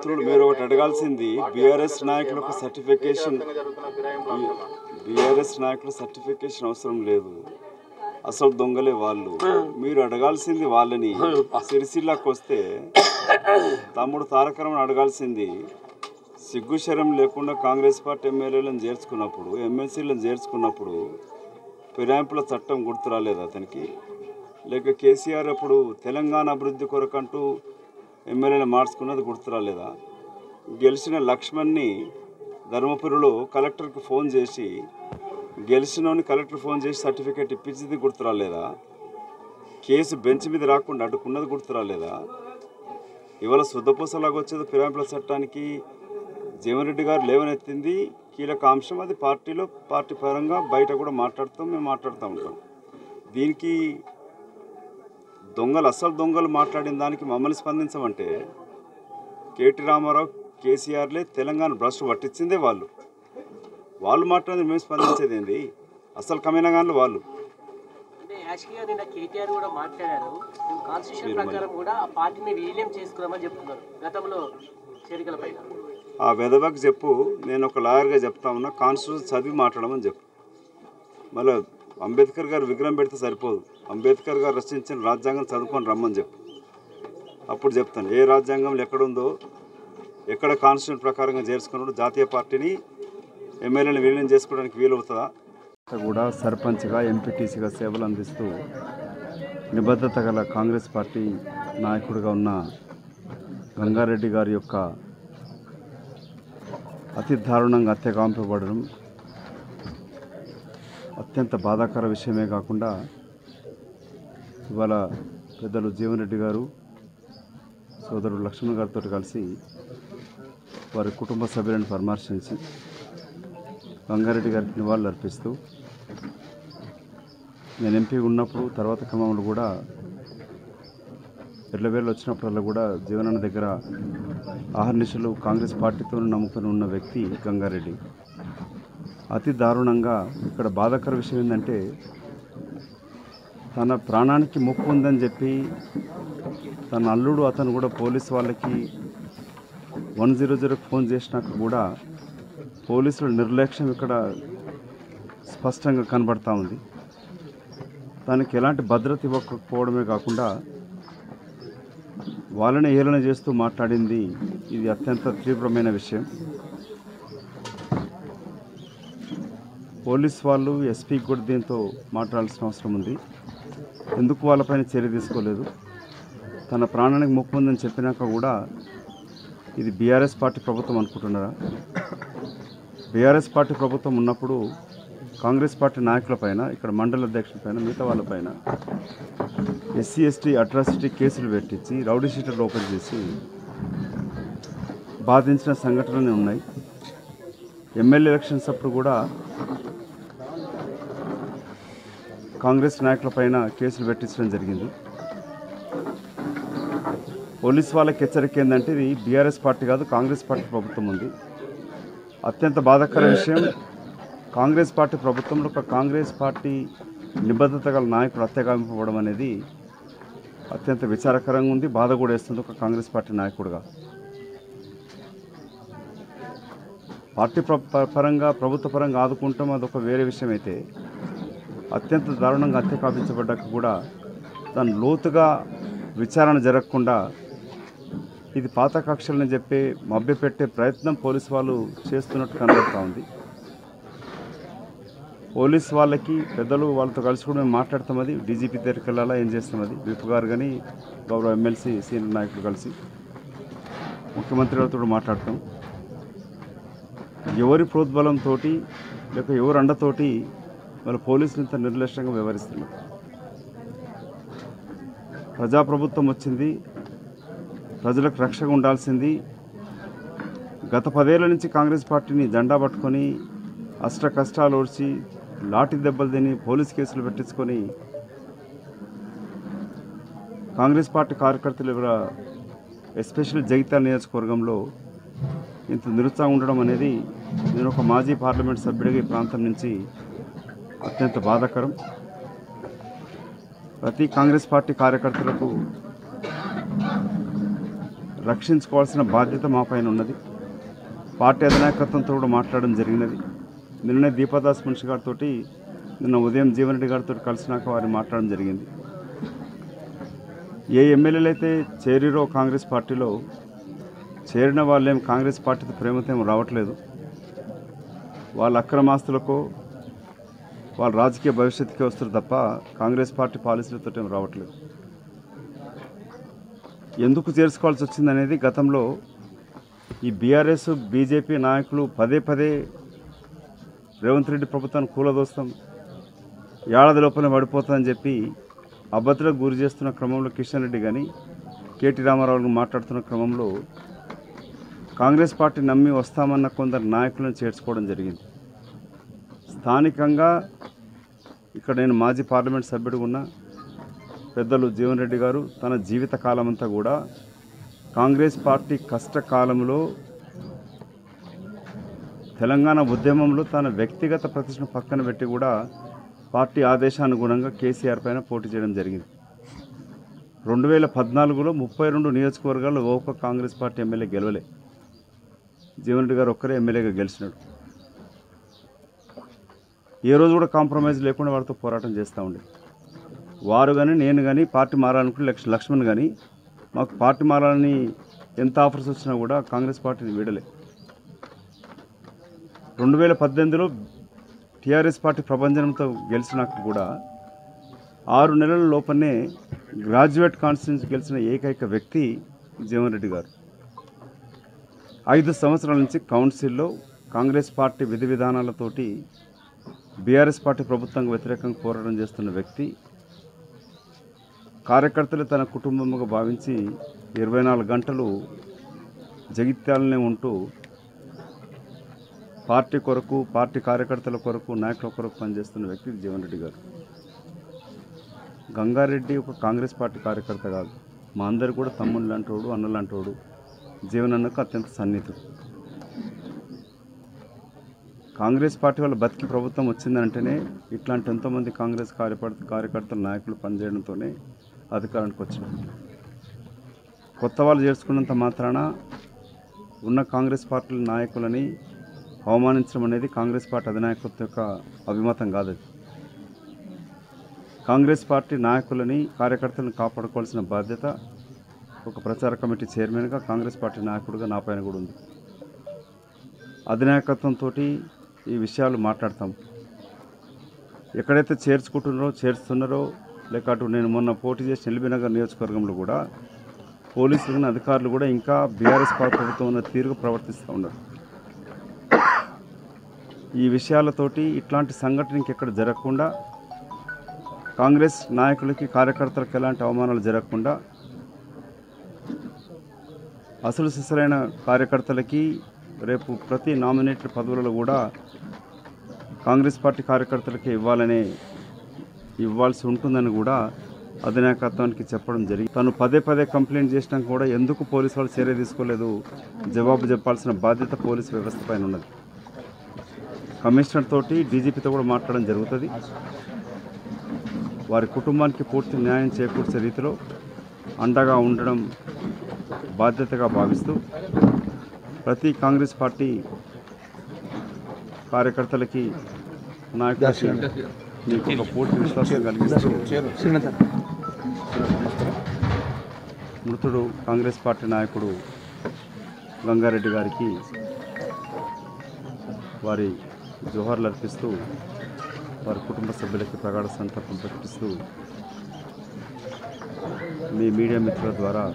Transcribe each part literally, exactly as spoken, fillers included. మిత్రులు మీరు ఒకటి అడగాల్సింది బిఆర్ఎస్ నాయకుల సర్టిఫికేషన్ బిఆర్ఎస్ నాయకుల సర్టిఫికేషన్ అవసరం లేదు, అసలు దొంగలే వాళ్ళు. మీరు అడగాల్సింది వాళ్ళని. సిరిసిల్లాకి వస్తే తమ్ముడు తారకరావుని అడగాల్సింది సిగ్గుశరం లేకుండా కాంగ్రెస్ పార్టీ ఎమ్మెల్యేలను చేర్చుకున్నప్పుడు ఎమ్మెల్సీలను చేర్చుకున్నప్పుడు ఫిరాయింపుల చట్టం గుర్తు రాలేదు అతనికి, లేక కేసీఆర్ అప్పుడు తెలంగాణ అభివృద్ధి కొరకంటూ ఎమ్మెల్యేని మార్చుకున్నది గుర్తు రాలేదా? గెలిచిన లక్ష్మణ్ని ధర్మపురిలో కలెక్టర్కి ఫోన్ చేసి గెలిచినోని కలెక్టర్ ఫోన్ చేసి సర్టిఫికేట్ ఇప్పించింది గుర్తు రాలేదా? కేసు బెంచ్ మీద రాకుండా అడ్డుకున్నది గుర్తు రాలేదా? ఇవాళ శుద్ధపూసలాగా వచ్చేది ఫిరాయింపుల చట్టానికి జీవన్రెడ్డి గారు లేవనెత్తింది కీలక అంశం. అది పార్టీలో పార్టీ పరంగా బయట కూడా మాట్లాడుతాం, మేము మాట్లాడుతూ ఉంటాం. దీనికి దొంగలు అసలు దొంగలు మాట్లాడిన దానికి మమ్మల్ని స్పందించమంటే కేటీ రామారావు కేసీఆర్లే తెలంగాణ భ్రష్టు పట్టించిందే వాళ్ళు. వాళ్ళు మాట్లాడింది మేము స్పందించేది ఏంది? అసలు కమీనగాన్లు వాళ్ళు. ఆ వెధవకు చెప్పు, నేను ఒక లాయర్గా చెప్తా ఉన్నా, కాన్స్టిట్యూషన్ చదివి మాట్లాడమని చెప్పు. మళ్ళీ అంబేద్కర్ గారు విగ్రహం పెడితే సరిపోదు, అంబేద్కర్ గారు రచించిన రాజ్యాంగం చదువుకొని రమ్మని చెప్పు. అప్పుడు చెప్తాను ఏ రాజ్యాంగంలో ఎక్కడుందో, ఎక్కడ కాన్స్టిట్యూషన్ ప్రకారంగా చేర్చుకున్నాడు. జాతీయ పార్టీని ఎమ్మెల్యేని విలీనం చేసుకోవడానికి వీలవుతుందా? కూడా సర్పంచ్గా ఎంపీటీసీగా సేవలు అందిస్తూ నిబద్ధత గల కాంగ్రెస్ పార్టీ నాయకుడిగా ఉన్న గంగారెడ్డి గారి యొక్క అతి దారుణంగా హత్యకాంపబడడం అత్యంత బాధాకర విషయమే కాకుండా, ఇవాళ పెద్దలు జీవన్ రెడ్డి గారు సోదరుడు లక్ష్మణ్ గారితో కలిసి వారి కుటుంబ సభ్యులను పరామర్శించి గంగారెడ్డి గారికి నివాళులు అర్పిస్తూ, నేను ఎంపీ ఉన్నప్పుడు తర్వాత క్రమంలో కూడా ఎడ్లవేళ్ళు వచ్చినప్పుడల్లా కూడా జీవనన్న దగ్గర ఆహర్నిశలు కాంగ్రెస్ పార్టీతో నమ్ముకొని ఉన్న వ్యక్తి గంగారెడ్డి. అతి దారుణంగా ఇక్కడ బాధాకర విషయం ఏంటంటే, తన ప్రాణానికి ముప్పు ఉందని చెప్పి తన అల్లుడు అతను కూడా పోలీసు వాళ్ళకి వన్ జీరో జీరోకి ఫోన్ చేసినాక కూడా పోలీసుల నిర్లక్ష్యం ఇక్కడ స్పష్టంగా కనబడతా ఉంది. తనకి ఎలాంటి భద్రత ఇవ్వకపోవడమే కాకుండా వాళ్ళని ఏలన చేస్తూ మాట్లాడింది, ఇది అత్యంత తీవ్రమైన విషయం. పోలీస్ వాళ్ళు ఎస్పీకి కూడా దీంతో మాట్లాడాల్సిన అవసరం ఉంది. ఎందుకు వాళ్ళపైన చర్య తీసుకోలేదు? తన ప్రాణానికి ముప్పు ఉందని చెప్పినాక కూడా ఇది బీఆర్ఎస్ పార్టీ ప్రభుత్వం అనుకుంటున్నారా? బీఆర్ఎస్ పార్టీ ప్రభుత్వం ఉన్నప్పుడు కాంగ్రెస్ పార్టీ నాయకులపైన, ఇక్కడ మండల అధ్యక్షులపైన, మిగతా వాళ్ళపైన ఎస్సీ ఎస్టీ అట్రాసిటీ కేసులు పెట్టించి రౌడీ షీటర్లు ఓపెన్ చేసి బాధించిన సంఘటనలు ఉన్నాయి. ఎమ్మెల్యే ఎలక్షన్స్ అప్పుడు కూడా కాంగ్రెస్ నాయకులపైన కేసులు పెట్టించడం జరిగింది. పోలీస్ వాళ్ళకి హెచ్చరిక ఏంటంటే, ఇది బీఆర్ఎస్ పార్టీ కాదు, కాంగ్రెస్ పార్టీ ప్రభుత్వం ఉంది. అత్యంత బాధాకర విషయం, కాంగ్రెస్ పార్టీ ప్రభుత్వంలో ఒక కాంగ్రెస్ పార్టీ నిబద్ధత గల నాయకుడు హత్యకాంపబడడం అనేది అత్యంత విచారకరంగా ఉంది, బాధ కూడా వేస్తుంది ఒక కాంగ్రెస్ పార్టీ నాయకుడుగా. పార్టీ పరంగా ప్రభుత్వ పరంగా ఆదుకుంటాం, అదొక వేరే విషయం. అయితే అత్యంత దారుణంగా హత్య కావించబడ్డాక కూడా దాని లోతుగా విచారణ జరగకుండా ఇది పాత కక్షలని చెప్పి మభ్యపెట్టే ప్రయత్నం పోలీసు వాళ్ళు చేస్తున్నట్టు కనబడుతూ ఉంది. పోలీస్ వాళ్ళకి పెద్దలు వాళ్ళతో కలిసి కూడా మేము మాట్లాడతాం, అది డీజీపీ దగ్గరికి వెళ్ళాలా, ఏం చేస్తాం, అది విప్ గారు కానీ గౌరవ ఎమ్మెల్సీ సీనియర్ నాయకులు కలిసి ముఖ్యమంత్రి గారితో కూడా మాట్లాడతాం. ఎవరి ప్రోద్బలంతో లేక ఎవరి అండతోటి వాళ్ళ పోలీసులు ఇంత నిర్లక్ష్యంగా వ్యవహరిస్తున్నారు? ప్రజాప్రభుత్వం వచ్చింది, ప్రజలకు రక్షగా ఉండాల్సింది. గత పదేళ్ల నుంచి కాంగ్రెస్ పార్టీని జెండా పట్టుకొని అష్ట కష్టాలు ఓడ్చి లాఠీ దెబ్బలు తిని పోలీస్ కేసులు పెట్టించుకొని కాంగ్రెస్ పార్టీ కార్యకర్తలు ఎవరు, ఎస్పెషల్లీ జగిత్యాల నియోజకవర్గంలో ఇంత నిరుత్సాహం ఉండడం అనేది నేను ఒక మాజీ పార్లమెంట్ సభ్యుడిగా ఈ ప్రాంతం నుంచి అత్యంత బాధాకరం. ప్రతి కాంగ్రెస్ పార్టీ కార్యకర్తలకు రక్షించుకోవాల్సిన బాధ్యత మా పైన ఉన్నది. పార్టీ అధినాయకత్వంతో కూడా మాట్లాడడం జరిగినది. నిన్ననే దీపాదాస్ మనిషి గారితో, నిన్న ఉదయం జీవన్ రెడ్డి గారితో కలిసినాక వారు మాట్లాడడం జరిగింది. ఏ ఎమ్మెల్యేలు అయితే చేరిరో కాంగ్రెస్ పార్టీలో, చేరిన వాళ్ళేం కాంగ్రెస్ పార్టీతో ప్రేమతో ఏం రావట్లేదు. వాళ్ళ అక్రమాస్తులకో వాళ్ళ రాజకీయ భవిష్యత్తుకే వస్తారు తప్ప కాంగ్రెస్ పార్టీ పాలసీలతో ఏం రావట్లేదు. ఎందుకు చేర్చుకోవాల్సి వచ్చిందనేది గతంలో ఈ బీఆర్ఎస్ బీజేపీ నాయకులు పదే పదే రేవంత్ రెడ్డి ప్రభుత్వాన్ని కూలదోస్తాం, ఏడాది లోపలే పడిపోతుందని చెప్పి అభద్రకు గురి చేస్తున్న క్రమంలో కిషన్ రెడ్డి కానీ కేటీ రామారావును మాట్లాడుతున్న క్రమంలో కాంగ్రెస్ పార్టీ నమ్మి వస్తామన్న కొందరు నాయకులను చేర్చుకోవడం జరిగింది. స్థానికంగా ఇక్కడ నేను మాజీ పార్లమెంట్ సభ్యుడిగా ఉన్న పెద్దలు జీవన్ రెడ్డి గారు తన జీవిత కాలమంతా కూడా కాంగ్రెస్ పార్టీ కష్టకాలంలో తెలంగాణ ఉద్యమంలో తన వ్యక్తిగత ప్రతిష్టను పక్కన పెట్టి కూడా పార్టీ ఆదేశానుగుణంగా కేసీఆర్ పైన పోటీ చేయడం జరిగింది. రెండు వేల పద్నాలుగులో ముప్పై రెండు నియోజకవర్గాల్లో ఒక్క కాంగ్రెస్ పార్టీ ఎమ్మెల్యే గెలవలే, జీవన్ రెడ్డి గారు ఒక్కరే ఎమ్మెల్యేగా గెలిచినాడు. ఏ రోజు కూడా కాంప్రమైజ్ లేకుండా వారితో పోరాటం చేస్తూ ఉండే వారు కానీ నేను కానీ పార్టీ మారాలనుకుని లక్ష్ లక్ష్మణ్ కానీ మాకు పార్టీ మారాలని ఎంత ఆఫర్స్ వచ్చినా కూడా కాంగ్రెస్ పార్టీని వీడలే. రెండు వేల పద్దెనిమిదిలో టీఆర్ఎస్ పార్టీ ప్రభంజనంతో గెలిచినాక కూడా ఆరు నెలల లోపలనే గ్రాడ్యుయేట్ కాన్స్టిట్యూన్సీ గెలిచిన ఏకైక వ్యక్తి జీవన్ రెడ్డి గారు. ఐదు సంవత్సరాల నుంచి కౌన్సిల్లో కాంగ్రెస్ పార్టీ విధి విధానాలతోటి బీఆర్ఎస్ పార్టీ ప్రభుత్వానికి వ్యతిరేకంగా పోరాటం చేస్తున్న వ్యక్తి, కార్యకర్తలు తన కుటుంబంగా భావించి ఇరవై నాలుగు గంటలు జగిత్యాలనే ఉంటూ పార్టీ కొరకు, పార్టీ కార్యకర్తల కొరకు, నాయకుల కొరకు పనిచేస్తున్న వ్యక్తి జీవన్ రెడ్డి గారు. గంగారెడ్డి ఒక కాంగ్రెస్ పార్టీ కార్యకర్త కాదు, మా అందరు కూడా తమ్ముళ్ళు లాంటోడు, అన్న లాంటోడు. జీవన్ అన్నకు అత్యంత సన్నిహితుడు. కాంగ్రెస్ పార్టీ వల్ల బతికి ప్రభుత్వం వచ్చిందంటేనే ఇట్లాంటి ఎంతోమంది కాంగ్రెస్ కార్యకర్త కార్యకర్తల నాయకులు పనిచేయడంతోనే అధికారానికి వచ్చినారు. కొత్త వాళ్ళు చేర్చుకున్నంత మాత్రాన ఉన్న కాంగ్రెస్ పార్టీ నాయకులని అవమానించడం అనేది కాంగ్రెస్ పార్టీ అధినాయకత్వం యొక్క అభిమతం కాదు. కాంగ్రెస్ పార్టీ నాయకులని, కార్యకర్తలను కాపాడుకోవాల్సిన బాధ్యత ఒక ప్రచార కమిటీ చైర్మన్గా, కాంగ్రెస్ పార్టీ నాయకుడిగా నా పైన కూడా ఉంది. అధినాయకత్వంతో ఈ విషయాలు మాట్లాడతాం. ఎక్కడైతే చేర్చుకుంటున్నారో చేర్చుతున్నారో లేక అటు నేను మొన్న పోటీ చేసి ఎల్బీనగర్ నియోజకవర్గంలో కూడా పోలీసులు, అధికారులు కూడా ఇంకా బీఆర్ఎస్ పార్టీ ప్రభుత్వం ఉన్న తీరుగా ప్రవర్తిస్తూ ఉన్నారు. ఈ విషయాలతోటి ఇట్లాంటి సంఘటన ఇంకెక్కడ జరగకుండా, కాంగ్రెస్ నాయకులకి, కార్యకర్తలకు ఎలాంటి అవమానాలు జరగకుండా, అసలు సిసలైన కార్యకర్తలకి రేపు ప్రతి నామినేటెడ్ పదవులలో కూడా కాంగ్రెస్ పార్టీ కార్యకర్తలకే ఇవ్వాలనే ఇవ్వాల్సి ఉంటుందని కూడా అధినాయకత్వానికి చెప్పడం జరిగింది. తను పదే పదే కంప్లైంట్ చేసినాక కూడా ఎందుకు పోలీసు వాళ్ళు చర్య తీసుకోలేదు, జవాబు చెప్పాల్సిన బాధ్యత పోలీసు వ్యవస్థ పైన ఉన్నది. కమిషనర్ తోటి, డీజీపీతో కూడా మాట్లాడడం జరుగుతుంది. వారి కుటుంబానికి పూర్తి న్యాయం చేకూర్చే రీతిలో అండగా ఉండడం బాధ్యతగా భావిస్తూ ప్రతి కాంగ్రెస్ పార్టీ కార్యకర్తలకి నాయకులకి మీకు పూర్తి విశ్వాసం కలిగిస్తూ, మృతుడు కాంగ్రెస్ పార్టీ నాయకుడు గంగారెడ్డి గారికి వారి జోహార్లు అర్పిస్తూ, వారి కుటుంబ సభ్యులకి ప్రగాఢ సంతాపం ప్రకటిస్తూ మీ మీడియా మిత్రుల ద్వారా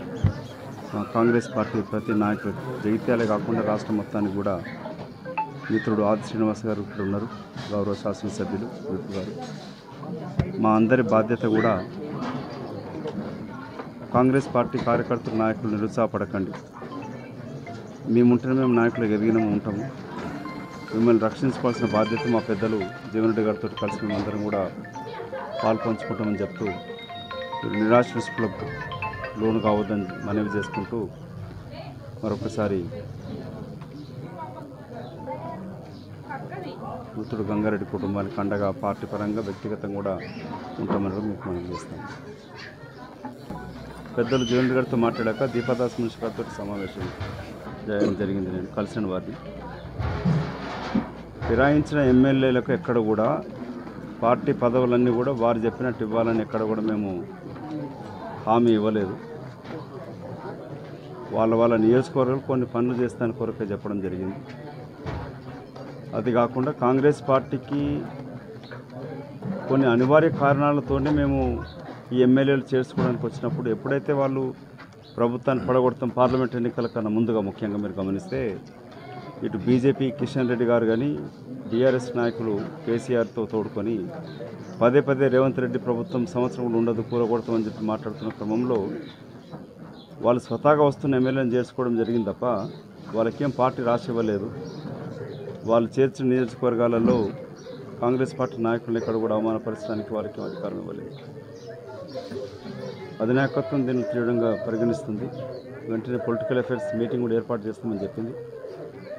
మా కాంగ్రెస్ పార్టీ ప్రతి నాయకులు, జగిత్యాలే కాకుండా రాష్ట్ర మొత్తానికి కూడా మిత్రుడు ఆది శ్రీనివాస్ గారు ఇక్కడ ఉన్నారు, గౌరవ శాసనసభ్యులు విప్ గారు. మా అందరి బాధ్యత కూడా కాంగ్రెస్ పార్టీ కార్యకర్తల నాయకులు నిరుత్సాహపడకండి, మేముంటేనే మేము నాయకులు ఎదిగినాము ఉంటాము, మిమ్మల్ని రక్షించుకోవాల్సిన బాధ్యత మా పెద్దలు జీవన్ రెడ్డి గారితో కలిసి మేమందరం కూడా పాల్పంచుకుంటామని చెప్తూ, నిరాశ నిస్పృహకు లోను కావద్దని మనవి చేసుకుంటూ మరొకసారి మృతుడు గంగారెడ్డి కుటుంబానికి అండగా పార్టీ పరంగా వ్యక్తిగతంగా కూడా ఉంటామని మీకు మనవి చేస్తాం. పెద్దలు జోన్ గారితో మాట్లాడాక దీపాదాస్ మున్సిపాలిటీ తోటి సమావేశం జరిగింది. నేను కలిసిన వారిని ఫిరాయించిన ఎమ్మెల్యేలకు ఎక్కడ కూడా పార్టీ పదవులన్నీ కూడా వారు చెప్పినట్టు ఇవ్వాలని ఎక్కడ కూడా మేము హామీ ఇవ్వలేదు. వాళ్ళ వాళ్ళ నియోజకవర్గాలు కొన్ని పనులు చేస్తాని కొరకే చెప్పడం జరిగింది. అది కాకుండా కాంగ్రెస్ పార్టీకి కొన్ని అనివార్య కారణాలతోనే మేము ఈ ఎమ్మెల్యేలు చేర్చుకోవడానికి వచ్చినప్పుడు ఎప్పుడైతే వాళ్ళు ప్రభుత్వాన్ని పడగొడతాం పార్లమెంట్ ఎన్నికల కన్నా ముందుగా ముఖ్యంగా మీరు గమనిస్తే ఇటు బీజేపీ కిషన్ రెడ్డి గారు కానీ బీఆర్ఎస్ నాయకులు కేసీఆర్తో తోడుకొని పదే పదే రేవంత్ రెడ్డి ప్రభుత్వం సంవత్సరంలో ఉండదు కూరగొడతామని చెప్పి మాట్లాడుతున్న క్రమంలో వాళ్ళు స్వతహాగా వస్తున్న ఎమ్మెల్యేలను చేర్చుకోవడం జరిగింది తప్ప వాళ్ళకేం పార్టీ రాసి ఇవ్వలేదు. వాళ్ళు చేర్చిన నియోజకవర్గాలలో కాంగ్రెస్ పార్టీ నాయకులను ఇక్కడ కూడా అవమానపరచడానికి వారికి అధికారం ఇవ్వలేదు. అధినాయకత్వం దీన్ని తీవ్రంగా పరిగణిస్తుంది. వెంటనే పొలిటికల్ అఫైర్స్ మీటింగ్ కూడా ఏర్పాటు చేస్తామని చెప్పింది.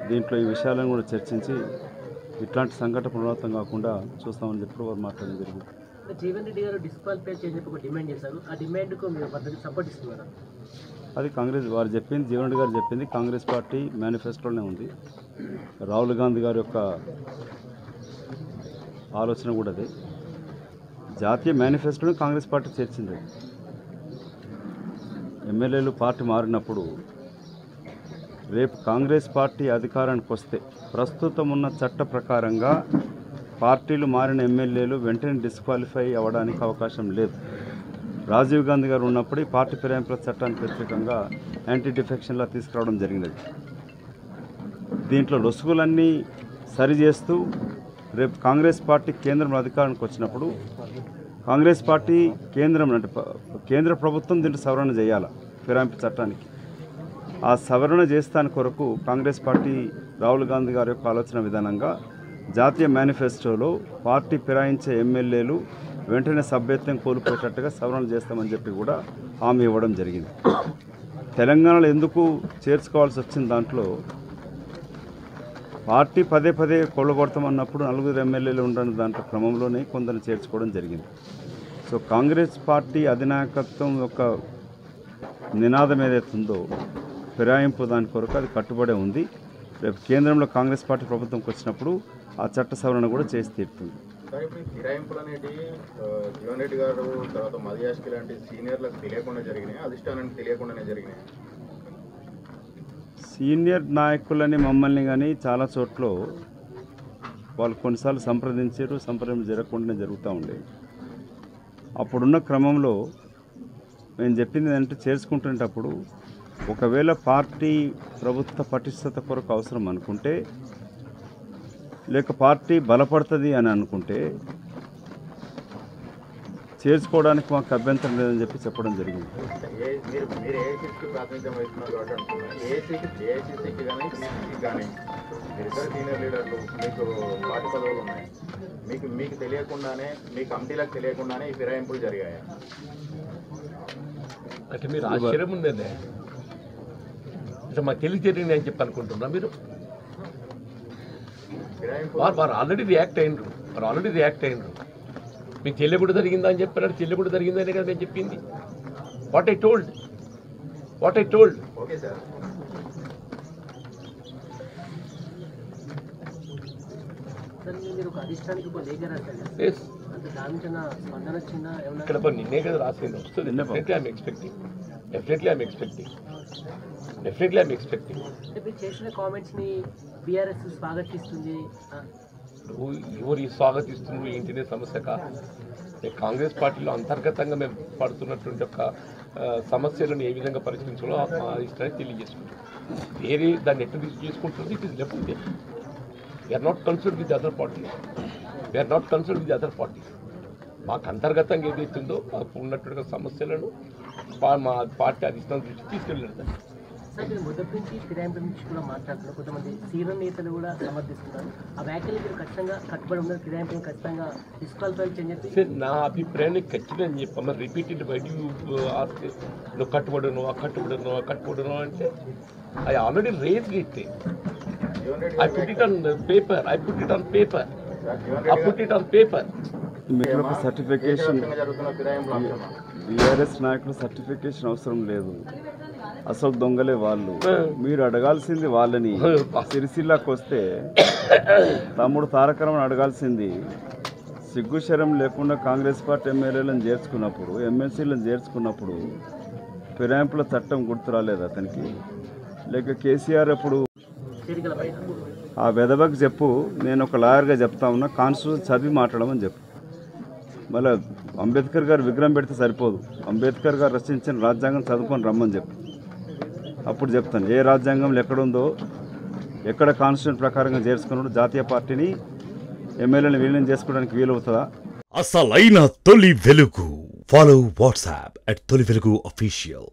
దీంట్లో ఈ విషయాలను కూడా చర్చించి ఇట్లాంటి సంఘటన పునరావృతం కాకుండా చూస్తామని చెప్పి వారు మాట్లాడడం జరిగింది. జీవన్ రెడ్డి గారు డిస్క్వాలిఫై చేయడానికి ఒక డిమాండ్ చేశారు. ఆ డిమాండ్కు మీరు పద్ధతి సపోర్ట్ ఇస్తున్నారా? అది కాంగ్రెస్ వారు చెప్పింది, జీవన్ రెడ్డి గారు చెప్పింది కాంగ్రెస్ పార్టీ మేనిఫెస్టోలోనే ఉంది. రాహుల్ గాంధీ గారి యొక్క ఆలోచన కూడా అదే. జాతీయ మేనిఫెస్టోని కాంగ్రెస్ పార్టీ చేర్చింది. ఎమ్మెల్యేలు పార్టీ మారినప్పుడు రేపు కాంగ్రెస్ పార్టీ అధికారానికి వస్తే ప్రస్తుతం ఉన్న చట్ట ప్రకారంగా పార్టీలు మారిన ఎమ్మెల్యేలు వెంటనే డిస్క్వాలిఫై అవ్వడానికి అవకాశం లేదు. రాజీవ్ గాంధీ గారు ఉన్నప్పుడు ఈ పార్టీ ఫిరాయింపుల చట్టానికి వ్యతిరేకంగా యాంటీ డిఫెక్షన్లా తీసుకురావడం జరిగినది. దీంట్లో లొసుగులన్నీ సరిచేస్తూ రేపు కాంగ్రెస్ పార్టీ కేంద్రంలో అధికారానికి వచ్చినప్పుడు కాంగ్రెస్ పార్టీ కేంద్రం అంటే కేంద్ర ప్రభుత్వం దీంట్లో సవరణ చేయాలి ఫిరాయింపు చట్టానికి. ఆ సవరణ చేస్తాని కొరకు కాంగ్రెస్ పార్టీ రాహుల్ గాంధీ గారి యొక్క ఆలోచన విధానంగా జాతీయ మేనిఫెస్టోలో పార్టీ ఫిరాయించే ఎమ్మెల్యేలు వెంటనే సభ్యత్వం కోల్పోయేటట్టుగా సవరణ చేస్తామని చెప్పి కూడా హామీ ఇవ్వడం జరిగింది. తెలంగాణలో ఎందుకు చేర్చుకోవాల్సి వచ్చిన దాంట్లో పార్టీ పదే పదే కొల్లగొడతామన్నప్పుడు నలుగురు ఎమ్మెల్యేలు ఉండని దాంట్లో క్రమంలోనే కొందరు చేర్చుకోవడం జరిగింది. సో కాంగ్రెస్ పార్టీ అధినాయకత్వం యొక్క నినాదం ఏదైతుందో ఫిరాయింపు దాని కొరకు అది కట్టుబడే ఉంది. రేపు కేంద్రంలో కాంగ్రెస్ పార్టీ ప్రభుత్వంకి వచ్చినప్పుడు ఆ చట్ట సవరణ కూడా చేసి తీరుతుంది. ఫిరాయింపులు అనేది జీవన్ రెడ్డి గారు తర్వాత మధ్యాష్కి లాంటి సీనియర్లకు తెలియకుండా జరిగినాయి, అధిష్టానానికి తెలియకుండానే జరిగినాయి. సీనియర్ నాయకులని మమ్మల్ని కానీ చాలా చోట్ల వాళ్ళు కొన్నిసార్లు సంప్రదించారు, సంప్రదింపు జరగకుండానే జరుగుతూ ఉండేవి. అప్పుడున్న క్రమంలో నేను చెప్పింది ఏంటంటే చేర్చుకుంటున్నప్పుడు ఒకవేళ పార్టీ ప్రభుత్వ పటిష్టత కొరకు అవసరం అనుకుంటే లేక పార్టీ బలపడుతుంది అని అనుకుంటే చేర్చుకోవడానికి మాకు అభ్యంతరం లేదని చెప్పి చెప్పడం జరిగింది. మీకు మీకు తెలియకుండానే మీ కమిటీలకు తెలియకుండానే ఈ ఫిరాయింపులు జరిగాయి అంటే మీరు ఆశ్చర్యం ఉండేది మాకు తెలియ జరిగింది అని చెప్పి అనుకుంటున్నా. మీరు వారు ఆల్రెడీ రియాక్ట్ అయినరు వారు ఆల్రెడీ రియాక్ట్ అయినరు మీకు చెల్లె కూడా జరిగిందా అని చెప్పినారు. చెల్లె కూడా జరిగిందనే కదా నేను చెప్పింది. What I told what I told okay sir. ఇక్కడ నిన్నే కదా రాసింది వస్తుంది. Definitely I'm expecting definitely I'm expecting definitely I'm expecting అంటే మీరు చేసిన కామెంట్స్ని బీఆర్ఎస్ స్వాగతిస్తుంది. ఎవరు ఈ స్వాగతిస్తున్నారు ఏంటినే సమస్య కాదు. కాంగ్రెస్ పార్టీలో అంతర్గతంగా మేము పడుతున్నటువంటి యొక్క సమస్యలను ఏ విధంగా పరిష్కరించాలో మా ఇష్టాన్ని తెలియజేసుకుంటాం. వేరే దాన్ని ఎట్లా తీసుకుంటుంది it is definitely we're not concern with other parties we're not concern with other parties మాకు అంతర్గతంగా ఏదైతుందో మాకు ఉన్నటువంటి సమస్యలను మా పార్టీ అధిష్టానం దృష్టికి తీసుకెళ్ళలేదు. నా అభిప్రాయాన్ని ఖచ్చితంగా చెప్పాను. రిపీటెడ్ బయట నువ్వు కట్టుబడను ఆ కట్టుబడను ఆ కట్టుబడను అంటే I already raise it I put it on paper. I put it on paper. I put it on paper. మీకు ఒక సర్టిఫికేషన్ బీఆర్ఎస్ నాయకులు సర్టిఫికేషన్ అవసరం లేదు, అసలు దొంగలే వాళ్ళు. మీరు అడగాల్సింది వాళ్ళని. సిరిసిల్లాకు వస్తే తమ్ముడు తారకరామని అడగాల్సింది, సిగ్గుశరం లేకుండా కాంగ్రెస్ పార్టీ ఎమ్మెల్యేలను చేర్చుకున్నప్పుడు ఎమ్మెల్సీలను చేర్చుకున్నప్పుడు ఫిరాయింపుల చట్టం గుర్తు రాలేదు అతనికి? లేక కేసీఆర్ అప్పుడు ఆ వెదవకు చెప్పు, నేను ఒక లాయర్గా చెప్తా ఉన్నా, కాన్స్టిట్యూషన్ చదివి మాట్లాడమని చెప్పు. మళ్ళీ అంబేద్కర్ గారు విగ్రహం పెడితే సరిపోదు, అంబేద్కర్ గారు రచించిన రాజ్యాంగం చదువుకొని రమ్మని చెప్పు. అప్పుడు చెప్తాను ఏ రాజ్యాంగంలో ఎక్కడుందో, ఎక్కడ కాన్స్టిట్యూషన్ ప్రకారంగా చేర్చుకున్నాడు, జాతీయ పార్టీని ఎమ్మెల్యేలను విలీనం చేసుకోవడానికి వీలవుతుందా? అసలైన తొలి వెలుగు. Follow WhatsApp at Toli Velugu Official.